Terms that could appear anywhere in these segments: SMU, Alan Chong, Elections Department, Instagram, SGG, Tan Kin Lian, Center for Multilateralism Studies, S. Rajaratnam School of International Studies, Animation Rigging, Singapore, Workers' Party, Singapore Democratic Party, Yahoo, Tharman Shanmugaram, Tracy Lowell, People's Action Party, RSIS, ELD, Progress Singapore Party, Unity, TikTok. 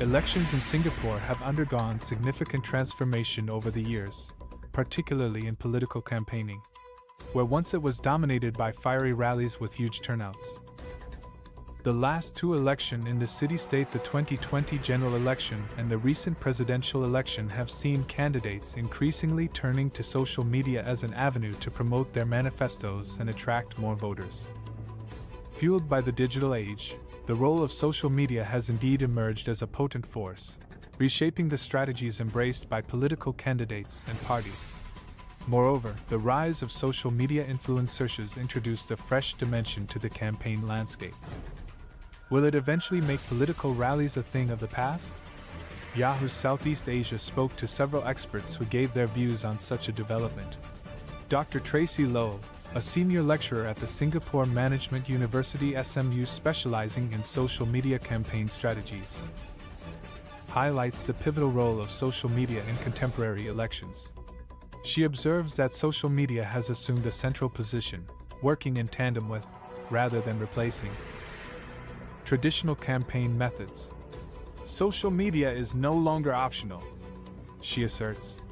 Elections in Singapore have undergone significant transformation over the years, particularly in political campaigning, where once it was dominated by fiery rallies with huge turnouts. The last two elections in the city-state, the 2020 general election and the recent presidential election, have seen candidates increasingly turning to social media as an avenue to promote their manifestos and attract more voters. Fueled by the digital age, the role of social media has indeed emerged as a potent force, reshaping the strategies embraced by political candidates and parties. Moreover, the rise of social media influencers introduced a fresh dimension to the campaign landscape. Will it eventually make political rallies a thing of the past? Yahoo Southeast Asia spoke to several experts who gave their views on such a development. Dr. Tracy Lowell, a senior lecturer at the Singapore Management University SMU specializing in social media campaign strategies, highlights the pivotal role of social media in contemporary elections. She observes that social media has assumed a central position, working in tandem with, rather than replacing, traditional campaign methods. Social media is no longer optional, she asserts.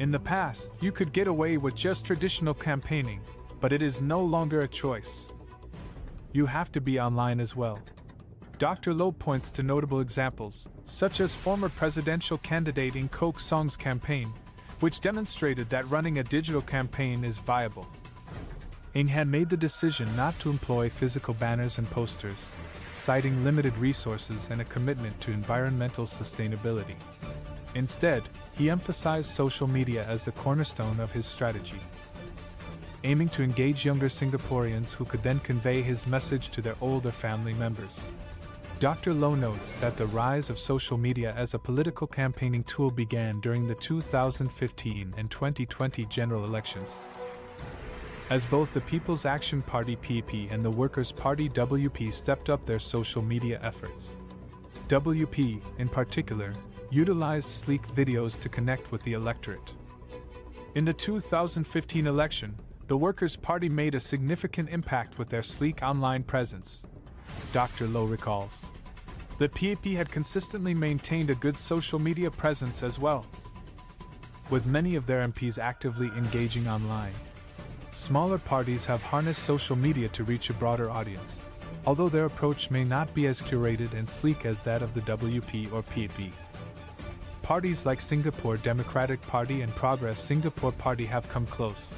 In the past, you could get away with just traditional campaigning, but it is no longer a choice. You have to be online as well. Dr. Lowe points to notable examples, such as former presidential candidate in Koh Song's campaign, which demonstrated that running a digital campaign is viable. Ng had made the decision not to employ physical banners and posters, citing limited resources and a commitment to environmental sustainability. Instead, he emphasized social media as the cornerstone of his strategy, aiming to engage younger Singaporeans who could then convey his message to their older family members. Dr. Low notes that the rise of social media as a political campaigning tool began during the 2015 and 2020 general elections, as both the People's Action Party (PP) and the Workers' Party (WP) stepped up their social media efforts. WP, in particular, utilized sleek videos to connect with the electorate. In the 2015 election, the Workers' Party made a significant impact with their sleek online presence, Dr. Low recalls. The PAP had consistently maintained a good social media presence as well, with many of their MPs actively engaging online. Smaller parties have harnessed social media to reach a broader audience, although their approach may not be as curated and sleek as that of the WP or PAP. Parties like Singapore Democratic Party and Progress Singapore Party have come close,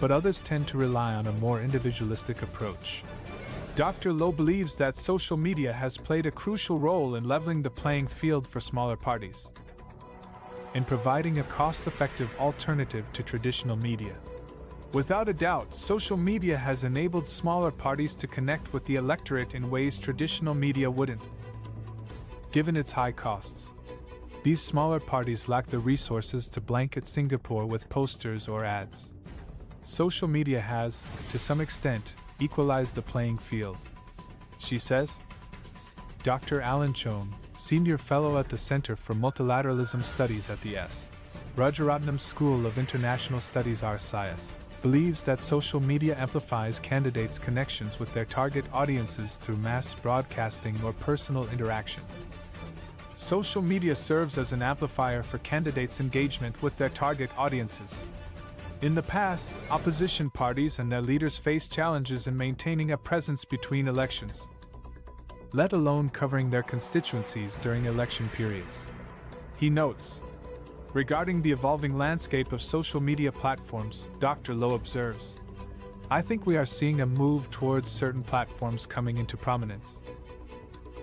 but others tend to rely on a more individualistic approach. Dr. Low believes that social media has played a crucial role in leveling the playing field for smaller parties and providing a cost-effective alternative to traditional media. Without a doubt, social media has enabled smaller parties to connect with the electorate in ways traditional media wouldn't, given its high costs. These smaller parties lack the resources to blanket Singapore with posters or ads. Social media has, to some extent, equalize the playing field, she says. Dr. Alan Chong, senior fellow at the Center for Multilateralism Studies at the S. Rajaratnam School of International Studies (RSIS), believes that social media amplifies candidates' connections with their target audiences through mass broadcasting or personal interaction. Social media serves as an amplifier for candidates' engagement with their target audiences. In the past, opposition parties and their leaders faced challenges in maintaining a presence between elections, let alone covering their constituencies during election periods, he notes. Regarding the evolving landscape of social media platforms, Dr. Low observes, I think we are seeing a move towards certain platforms coming into prominence.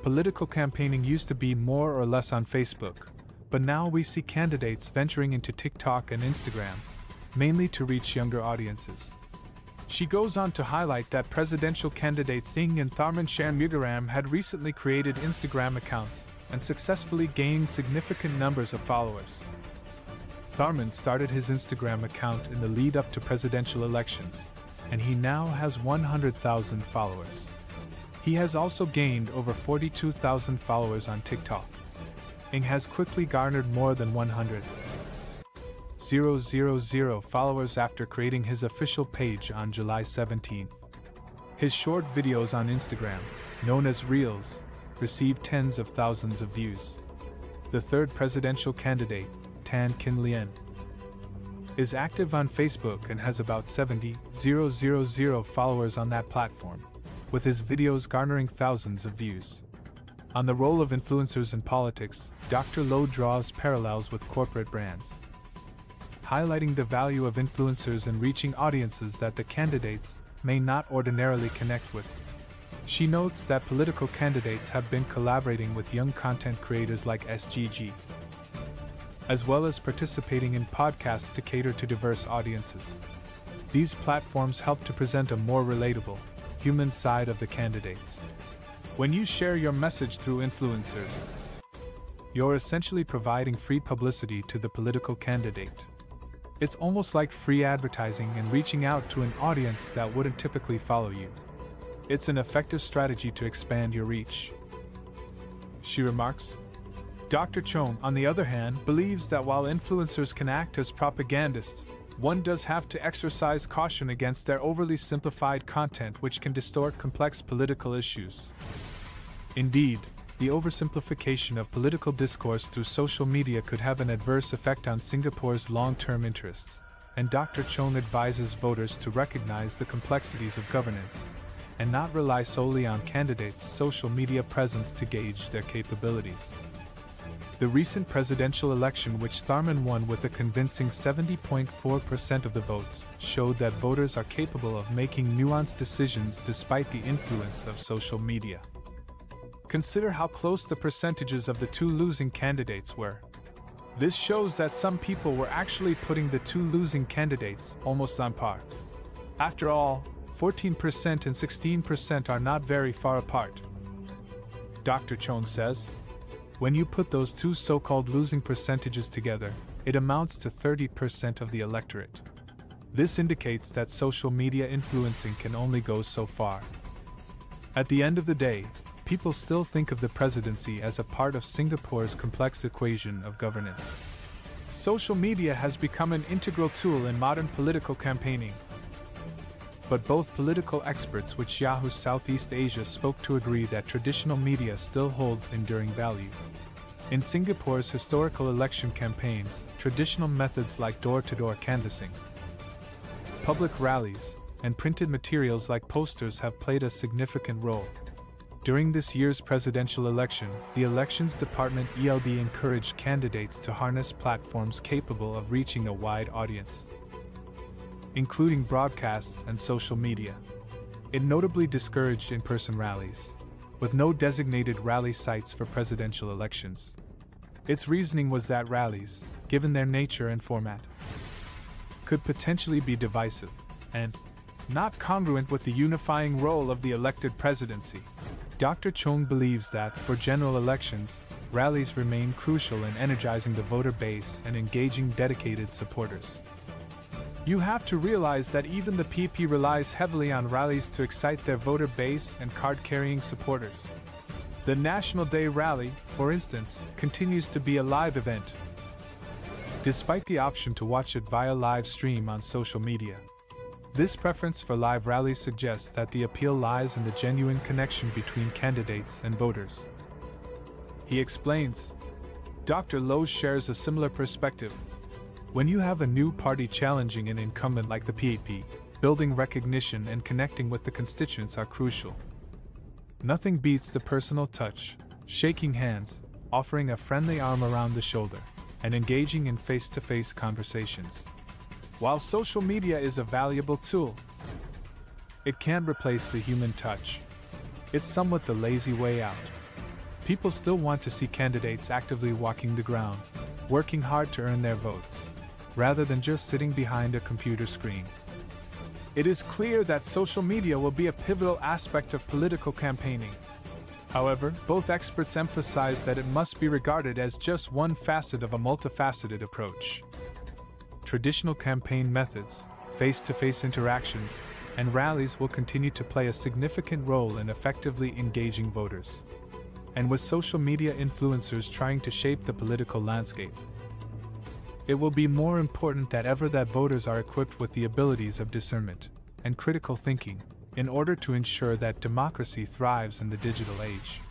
Political campaigning used to be more or less on Facebook, but now we see candidates venturing into TikTok and Instagram, mainly to reach younger audiences. She goes on to highlight that presidential candidates Ng and Tharman Shanmugaram had recently created Instagram accounts and successfully gained significant numbers of followers. Tharman started his Instagram account in the lead up to presidential elections, and he now has 100,000 followers. He has also gained over 42,000 followers on TikTok. Ng has quickly garnered more than 100,000 followers after creating his official page on July 17. His short videos on Instagram, known as Reels, received tens of thousands of views. the third presidential candidate, Tan Kin Lian, is active on Facebook and has about 70,000 followers on that platform, with his videos garnering thousands of views. On the role of influencers in politics, Dr. Low draws parallels with corporate brands, highlighting the value of influencers in reaching audiences that the candidates may not ordinarily connect with. She notes that political candidates have been collaborating with young content creators like SGG, as well as participating in podcasts to cater to diverse audiences. These platforms help to present a more relatable, human side of the candidates. When you share your message through influencers, you're essentially providing free publicity to the political candidate. It's almost like free advertising and reaching out to an audience that wouldn't typically follow you. It's an effective strategy to expand your reach, she remarks. Dr. Chong, on the other hand, believes that while influencers can act as propagandists, one does have to exercise caution against their overly simplified content, which can distort complex political issues. Indeed, the oversimplification of political discourse through social media could have an adverse effect on Singapore's long-term interests, and Dr. Chong advises voters to recognize the complexities of governance and not rely solely on candidates' social media presence to gauge their capabilities. The recent presidential election, which Tharman won with a convincing 70.4% of the votes, showed that voters are capable of making nuanced decisions despite the influence of social media. Consider how close the percentages of the two losing candidates were. This shows that some people were actually putting the two losing candidates almost on par. After all, 14% and 16% are not very far apart, Dr. Chong says. When you put those two so-called losing percentages together, it amounts to 30% of the electorate. This indicates that social media influencing can only go so far. At the end of the day, people still think of the presidency as a part of Singapore's complex equation of governance. Social media has become an integral tool in modern political campaigning. But both political experts which Yahoo Southeast Asia spoke to agree that traditional media still holds enduring value. In Singapore's historical election campaigns, traditional methods like door-to-door canvassing, public rallies, and printed materials like posters have played a significant role. During this year's presidential election, the Elections Department ELD encouraged candidates to harness platforms capable of reaching a wide audience, including broadcasts and social media. It notably discouraged in-person rallies, with no designated rally sites for presidential elections. Its reasoning was that rallies, given their nature and format, could potentially be divisive and not congruent with the unifying role of the elected presidency. Dr. Chong believes that, for general elections, rallies remain crucial in energizing the voter base and engaging dedicated supporters. You have to realize that even the PP relies heavily on rallies to excite their voter base and card-carrying supporters. The National Day rally, for instance, continues to be a live event, despite the option to watch it via live stream on social media. This preference for live rallies suggests that the appeal lies in the genuine connection between candidates and voters, he explains. Dr. Low shares a similar perspective. When you have a new party challenging an incumbent like the PAP, building recognition and connecting with the constituents are crucial. Nothing beats the personal touch, shaking hands, offering a friendly arm around the shoulder, and engaging in face-to-face conversations. While social media is a valuable tool, it can't replace the human touch. It's somewhat the lazy way out. People still want to see candidates actively walking the ground, working hard to earn their votes, rather than just sitting behind a computer screen. It is clear that social media will be a pivotal aspect of political campaigning. However, both experts emphasize that it must be regarded as just one facet of a multifaceted approach. Traditional campaign methods, face-to-face interactions, and rallies will continue to play a significant role in effectively engaging voters. And with social media influencers trying to shape the political landscape, it will be more important than ever that voters are equipped with the abilities of discernment and critical thinking in order to ensure that democracy thrives in the digital age.